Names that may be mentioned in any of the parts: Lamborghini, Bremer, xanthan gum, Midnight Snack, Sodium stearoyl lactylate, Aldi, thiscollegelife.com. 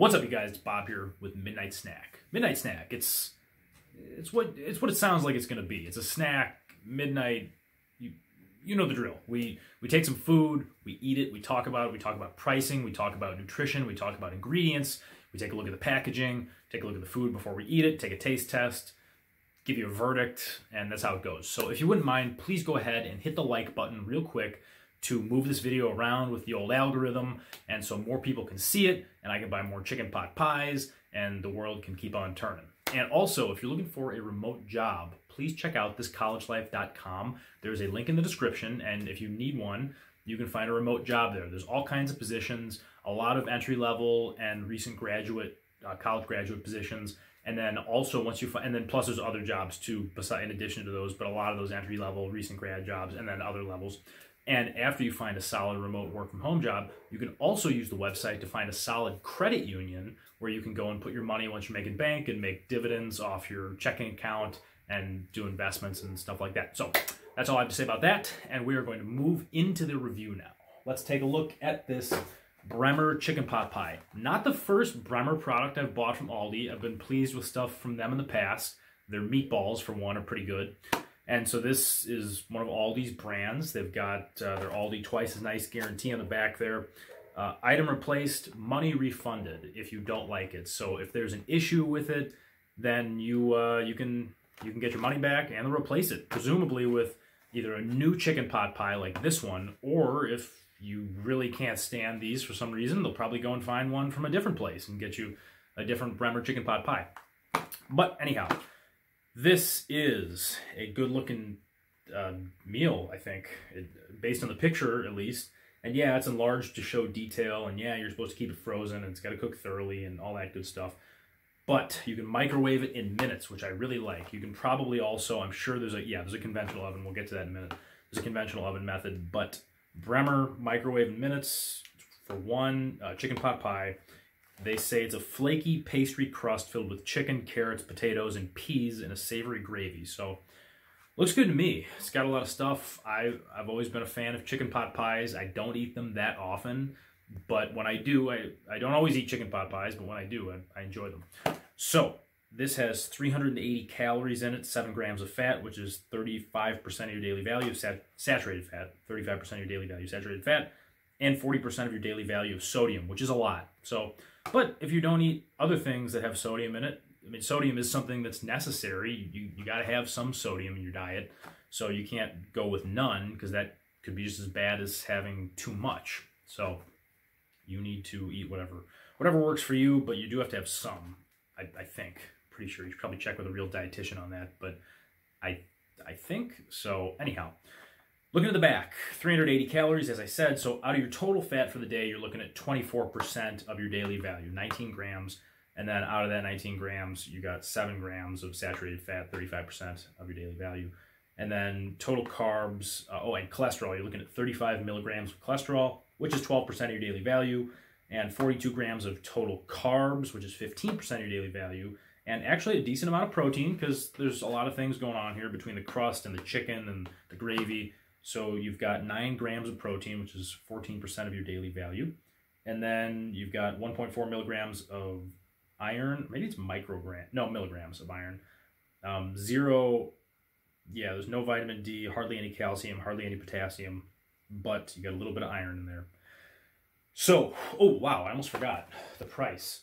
What's up, you guys? It's Bob here with Midnight Snack. Midnight Snack. It's what it sounds like it's gonna be. It's a snack. Midnight. You know the drill. We take some food, we eat it, we talk about it, we talk about pricing, we talk about nutrition, we talk about ingredients, we take a look at the packaging, take a look at the food before we eat it, take a taste test, give you a verdict, and that's how it goes. So if you wouldn't mind, please go ahead and hit the like button real quick to move this video around with the old algorithm, and so more people can see it, and I can buy more chicken pot pies, and the world can keep on turning. And also, if you're looking for a remote job, please check out thiscollegelife.com. There's a link in the description, and if you need one, you can find a remote job there. There's all kinds of positions, a lot of entry-level and recent graduate, college graduate positions, and then also once you find, and then plus there's other jobs too, in addition to those, but a lot of those entry-level, recent grad jobs, and then other levels. And after you find a solid remote work from home job, you can also use the website to find a solid credit union where you can go and put your money once you're making bank and make dividends off your checking account and do investments and stuff like that. So that's all I have to say about that. And we are going to move into the review now. Let's take a look at this Bremer chicken pot pie. Not the first Bremer product I've bought from Aldi. I've been pleased with stuff from them in the past. Their meatballs, for one, are pretty good. And so this is one of Aldi's brands. They've got their Aldi twice as nice guarantee on the back there. Item replaced, money refunded if you don't like it. So if there's an issue with it, then you can get your money back and they'll replace it, presumably with either a new chicken pot pie like this one, or if you really can't stand these for some reason, they'll probably go and find one from a different place and get you a different Bremer chicken pot pie. But anyhow, this is a good-looking meal, I think, based on the picture, at least. And yeah, it's enlarged to show detail, and yeah, you're supposed to keep it frozen, and it's got to cook thoroughly, and all that good stuff. But you can microwave it in minutes, which I really like. You can probably also, I'm sure there's a conventional oven. We'll get to that in a minute. There's a conventional oven method, but Bremer microwave in minutes for one chicken pot pie. They say it's a flaky pastry crust filled with chicken, carrots, potatoes, and peas in a savory gravy. So, looks good to me. It's got a lot of stuff. I've always been a fan of chicken pot pies. I don't eat them that often, but when I do, I don't always eat chicken pot pies, but when I do, I enjoy them. So, this has 380 calories in it, 7 grams of fat, which is 35% of your daily value of saturated fat, 35% of your daily value of saturated fat, and 40% of your daily value of sodium, which is a lot. So, but if you don't eat other things that have sodium in it, I mean, sodium is something that's necessary. You got to have some sodium in your diet, so you can't go with none because that could be just as bad as having too much. So you need to eat whatever works for you, but you do have to have some, I think. Pretty sure you should probably check with a real dietitian on that, but I think so. Anyhow. Looking at the back, 380 calories, as I said, so out of your total fat for the day, you're looking at 24% of your daily value, 19 grams, and then out of that 19 grams, you got 7 grams of saturated fat, 35% of your daily value, and then total carbs, and cholesterol, you're looking at 35 milligrams of cholesterol, which is 12% of your daily value, and 42 grams of total carbs, which is 15% of your daily value, and actually a decent amount of protein, because there's a lot of things going on here between the crust and the chicken and the gravy. So you've got 9 grams of protein, which is 14% of your daily value. And then you've got 1.4 milligrams of iron. Maybe it's milligrams of iron. There's no vitamin D, hardly any calcium, hardly any potassium, but you got a little bit of iron in there. So, oh wow, I almost forgot the price.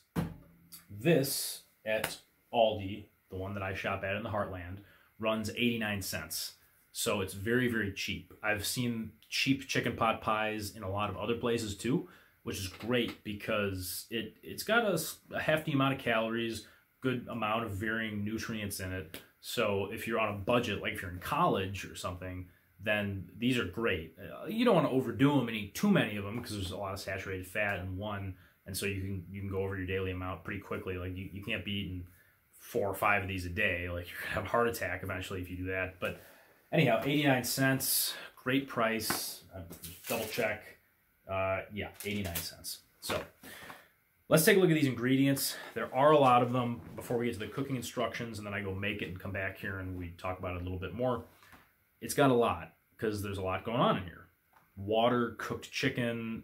This at Aldi, the one that I shop at in the Heartland, runs 89 cents. So it's very, very cheap. I've seen cheap chicken pot pies in a lot of other places too, which is great because it's got a hefty amount of calories, good amount of varying nutrients in it. So if you're on a budget, like if you're in college or something, then these are great. You don't want to overdo them and eat too many of them because there's a lot of saturated fat in one. And so you can go over your daily amount pretty quickly. Like you can't be eating 4 or 5 of these a day. Like you're going to have a heart attack eventually if you do that. But anyhow, 89 cents, great price. Double check. 89 cents. So let's take a look at these ingredients. There are a lot of them before we get to the cooking instructions, and then I go make it and come back here and we talk about it a little bit more. It's got a lot because there's a lot going on in here. Water, cooked chicken.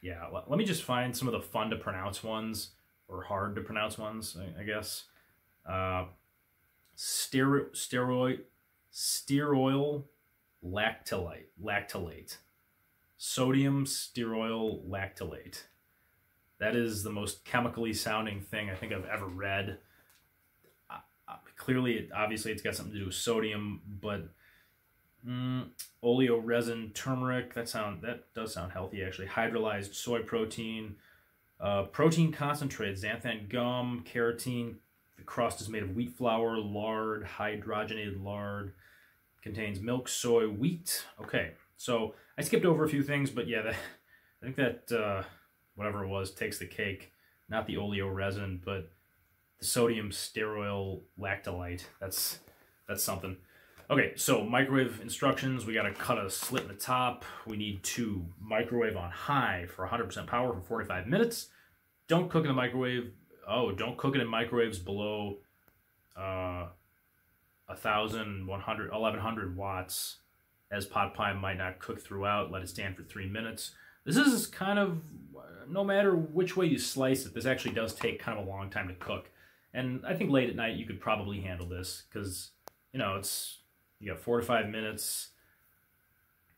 Yeah, let me just find some of the fun to pronounce ones or hard to pronounce ones, I guess. Stearoyl lactylate. Sodium stearoyl lactylate. That is the most chemically sounding thing I think I've ever read. Clearly, obviously, it's got something to do with sodium, but oleoresin, turmeric, that does sound healthy, actually. Hydrolyzed soy protein, protein concentrates, xanthan gum, carotene. The crust is made of wheat flour, lard, hydrogenated lard. Contains milk, soy, wheat. Okay, so I skipped over a few things, but yeah, I think that whatever it was takes the cake. Not the oleoresin, but the sodium stearoyl lactylate. That's something. Okay, so microwave instructions. We got to cut a slit in the top. We need to microwave on high for 100% power for 45 minutes. Don't cook in the microwave. Oh, don't cook it in microwaves below 1,100, 1,100 watts, as pot pie might not cook throughout. Let it stand for 3 minutes. This is kind of, no matter which way you slice it, this actually does take kind of a long time to cook. And I think late at night you could probably handle this because, you know, you got 4 to 5 minutes,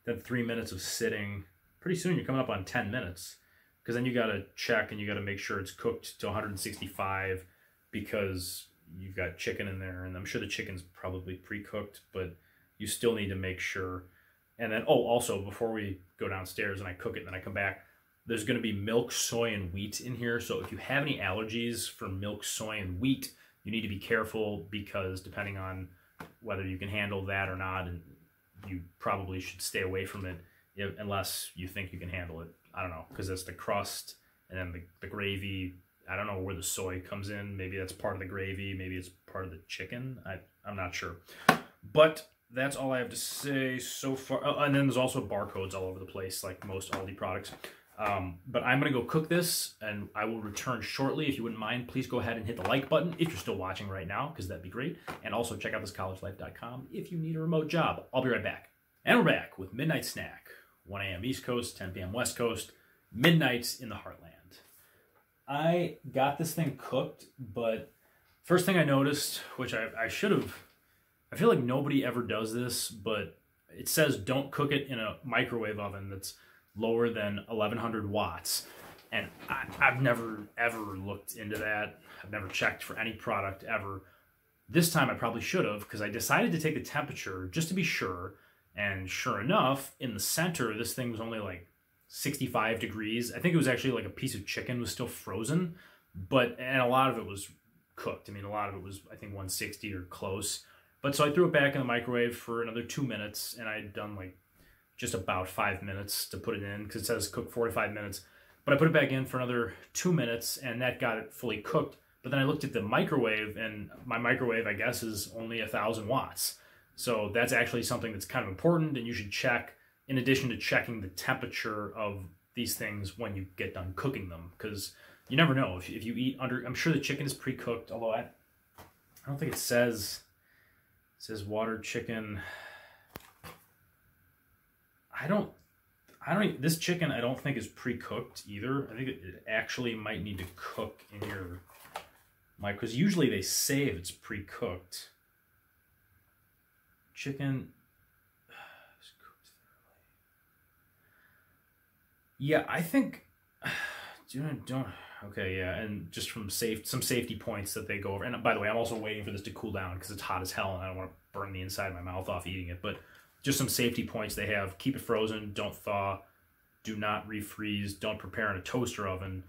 then 3 minutes of sitting. Pretty soon you're coming up on 10 minutes. Because then you got to check and you got to make sure it's cooked to 165 because you've got chicken in there. And I'm sure the chicken's probably pre-cooked, but you still need to make sure. And then, oh, also, before we go downstairs and I cook it and then I come back, there's going to be milk, soy, and wheat in here. So if you have any allergies for milk, soy, and wheat, you need to be careful because depending on whether you can handle that or not, you probably should stay away from it unless you think you can handle it. I don't know, because that's the crust and then the gravy. I don't know where the soy comes in. Maybe that's part of the gravy. Maybe it's part of the chicken. I'm not sure. But that's all I have to say so far. Oh, and then there's also barcodes all over the place, like most Aldi products. But I'm going to go cook this, and I will return shortly. If you wouldn't mind, please go ahead and hit the like button if you're still watching right now, because that'd be great. And also check out thiscollegelife.com if you need a remote job. I'll be right back. And we're back with Midnight Snack. 1 a.m. East Coast, 10 p.m. West Coast, midnights in the heartland. I got this thing cooked, but first thing I noticed, which I should have, I feel like nobody ever does this, but it says don't cook it in a microwave oven that's lower than 1,100 watts. And I've never, ever looked into that. I've never checked for any product ever. This time I probably should have, because I decided to take the temperature just to be sure. And sure enough, in the center, this thing was only like 65 degrees. I think it was actually like a piece of chicken was still frozen, and a lot of it was cooked. I mean, a lot of it was, I think, 160 or close. But so I threw it back in the microwave for another 2 minutes, and I'd done like just about 5 minutes to put it in because it says cook 45 minutes. But I put it back in for another 2 minutes, and that got it fully cooked. But then I looked at the microwave, and my microwave, I guess, is only 1,000 watts. So that's actually something that's kind of important, and you should check, in addition to checking the temperature of these things when you get done cooking them, because you never know. If you eat under, I'm sure the chicken is pre-cooked, although I don't think it says water chicken. This chicken I don't think is pre-cooked either. I think it actually might need to cook in your microwave, because usually they say if it's pre-cooked. Chicken. Yeah, I think. Don't. Okay, yeah, and just from some safety points that they go over. And by the way, I'm also waiting for this to cool down because it's hot as hell, and I don't want to burn the inside of my mouth off eating it. But just some safety points they have: keep it frozen, don't thaw, do not refreeze, don't prepare in a toaster oven,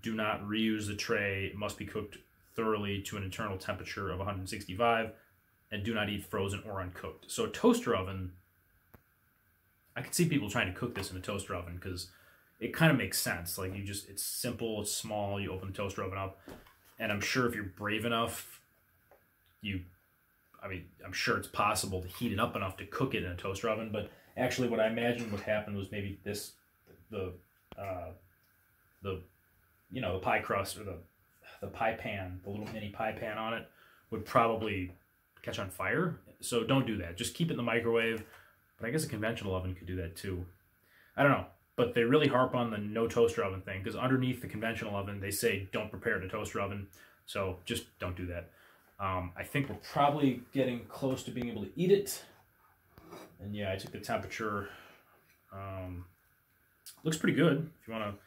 do not reuse the tray. It must be cooked thoroughly to an internal temperature of 165. And do not eat frozen or uncooked. So a toaster oven, I can see people trying to cook this in a toaster oven because it kind of makes sense. Like it's simple, it's small, you open the toaster oven up, and I'm sure if you're brave enough, I'm sure it's possible to heat it up enough to cook it in a toaster oven, but actually what I imagined would happen was maybe the pie crust or the pie pan, the little mini pie pan on it would probably catch on fire, so don't do that. Just keep it in the microwave, but I guess a conventional oven could do that too. I don't know. But they really harp on the no toaster oven thing, because underneath the conventional oven, they say don't prepare in a toaster oven. So just don't do that. I think we're probably getting close to being able to eat it. And yeah, I took the temperature. Looks pretty good. If you want to,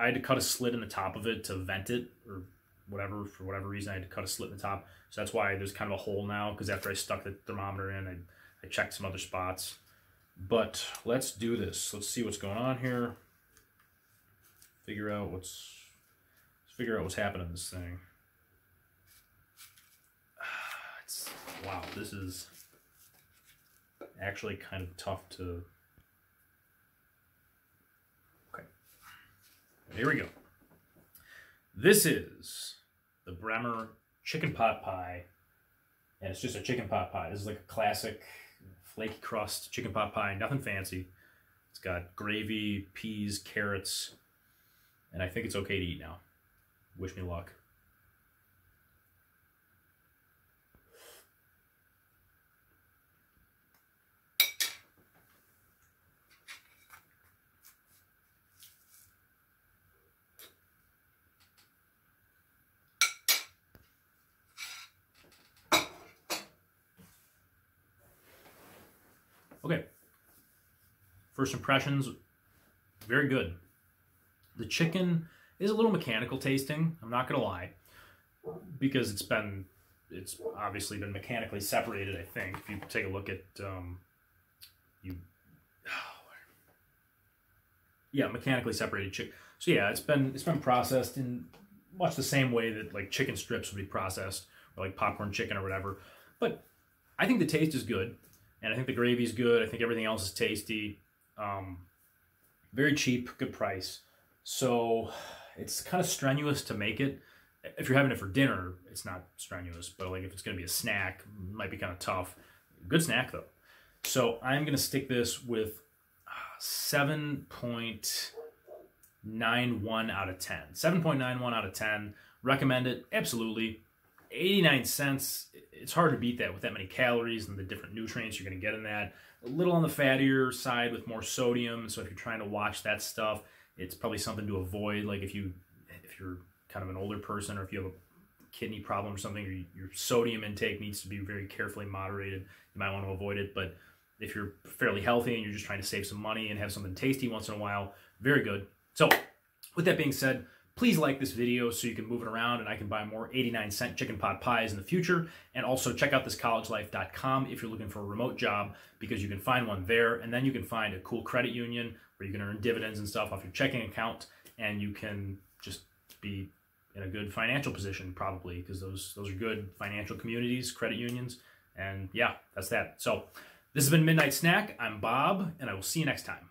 I had to cut a slit in the top of it to vent it or whatever. For whatever reason, I had to cut a slit in the top. So that's why there's kind of a hole now, because after I stuck the thermometer in, I checked some other spots. But let's do this. Let's see what's going on here. Let's figure out what's happening in this thing. Wow, this is actually kind of tough to... Okay, here we go. This is the Bremer chicken pot pie, and it's just a chicken pot pie. This is like a classic flaky crust chicken pot pie, nothing fancy. It's got gravy, peas, carrots, and I think it's okay to eat now. Wish me luck. Okay, first impressions, very good. The chicken is a little mechanical tasting, I'm not gonna lie, because it's obviously been mechanically separated, I think. If you take a look at, yeah, mechanically separated chicken. So yeah, it's been processed in much the same way that like chicken strips would be processed, or like popcorn chicken or whatever. But I think the taste is good. And I think the gravy's good. I think everything else is tasty. Very cheap, good price. So it's kind of strenuous to make it. If you're having it for dinner, it's not strenuous. But like if it's going to be a snack, it might be kind of tough. Good snack, though. So I'm going to stick this with 7.91 out of 10. 7.91 out of 10. Recommend it. Absolutely. 89 cents, it's hard to beat that with that many calories and the different nutrients you're going to get in that. A little on the fattier side with more sodium, so if you're trying to watch that stuff, it's probably something to avoid. Like if you're kind of an older person, or if you have a kidney problem or something, your sodium intake needs to be very carefully moderated. You might want to avoid it, but if you're fairly healthy and you're just trying to save some money and have something tasty once in a while, very good. So with that being said, please like this video so you can move it around and I can buy more 89-cent chicken pot pies in the future. And also check out thiscollegelife.com if you're looking for a remote job, because you can find one there. And then you can find a cool credit union where you can earn dividends and stuff off your checking account. And you can just be in a good financial position probably, because those are good financial communities, credit unions. And yeah, that's that. So this has been Midnight Snack. I'm Bob, and I will see you next time.